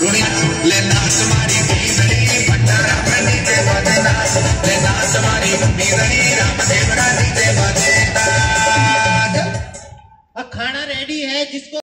रुण्याच लेना समारी भूमि रही भंडारा बनी देवा देनास लेना समारी भूमि रही रामदेव रानी देवा देनाद। अब खाना रेडी है जिसको